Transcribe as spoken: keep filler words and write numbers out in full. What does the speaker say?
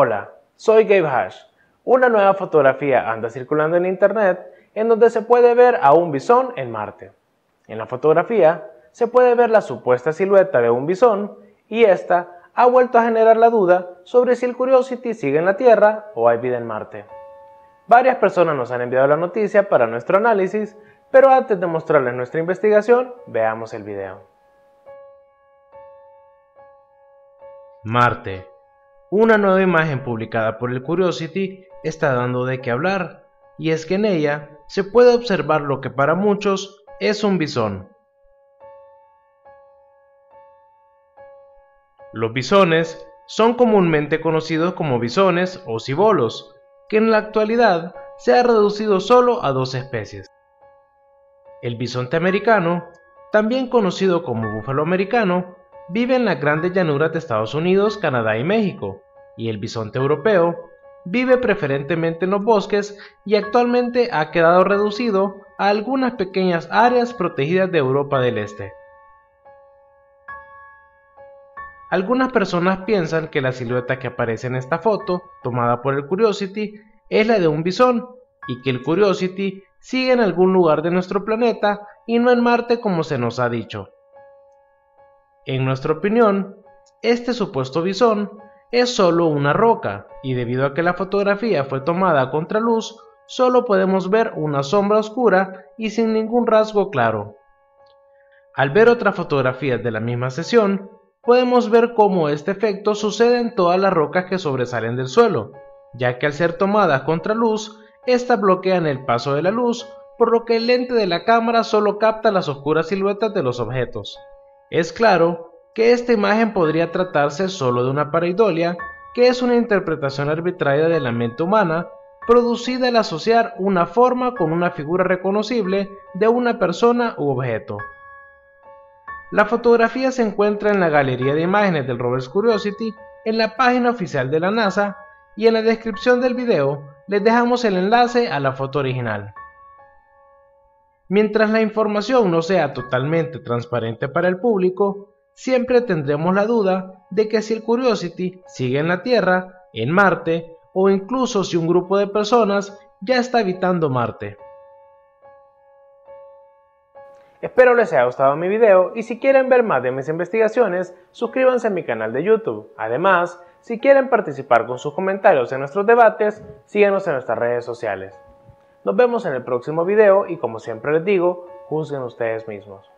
Hola, soy Gabe Hash. Una nueva fotografía anda circulando en internet en donde se puede ver a un bisón en Marte. En la fotografía se puede ver la supuesta silueta de un bisón y esta ha vuelto a generar la duda sobre si el Curiosity sigue en la Tierra o hay vida en Marte. Varias personas nos han enviado la noticia para nuestro análisis, pero antes de mostrarles nuestra investigación, veamos el video. Marte. Una nueva imagen publicada por el Curiosity está dando de qué hablar, y es que en ella se puede observar lo que para muchos es un bisón. Los bisones son comúnmente conocidos como bisones o cibolos, que en la actualidad se ha reducido solo a dos especies. El bisonte americano, también conocido como búfalo americano, vive en las grandes llanuras de Estados Unidos, Canadá y México, y el bisonte europeo vive preferentemente en los bosques y actualmente ha quedado reducido a algunas pequeñas áreas protegidas de Europa del Este. Algunas personas piensan que la silueta que aparece en esta foto, tomada por el Curiosity, es la de un bisón, y que el Curiosity sigue en algún lugar de nuestro planeta y no en Marte como se nos ha dicho. En nuestra opinión, este supuesto bisón es solo una roca, y debido a que la fotografía fue tomada a contraluz, solo podemos ver una sombra oscura y sin ningún rasgo claro. Al ver otras fotografías de la misma sesión, podemos ver cómo este efecto sucede en todas las rocas que sobresalen del suelo, ya que al ser tomadas contra luz, estas bloquean el paso de la luz, por lo que el lente de la cámara solo capta las oscuras siluetas de los objetos. Es claro que esta imagen podría tratarse solo de una pareidolia, que es una interpretación arbitraria de la mente humana, producida al asociar una forma con una figura reconocible de una persona u objeto. La fotografía se encuentra en la galería de imágenes del rover Curiosity, en la página oficial de la NASA, y en la descripción del video les dejamos el enlace a la foto original. Mientras la información no sea totalmente transparente para el público, siempre tendremos la duda de que si el Curiosity sigue en la Tierra, en Marte, o incluso si un grupo de personas ya está habitando Marte. Espero les haya gustado mi video y si quieren ver más de mis investigaciones, suscríbanse a mi canal de YouTube. Además, si quieren participar con sus comentarios en nuestros debates, síganos en nuestras redes sociales. Nos vemos en el próximo video y como siempre les digo, juzguen ustedes mismos.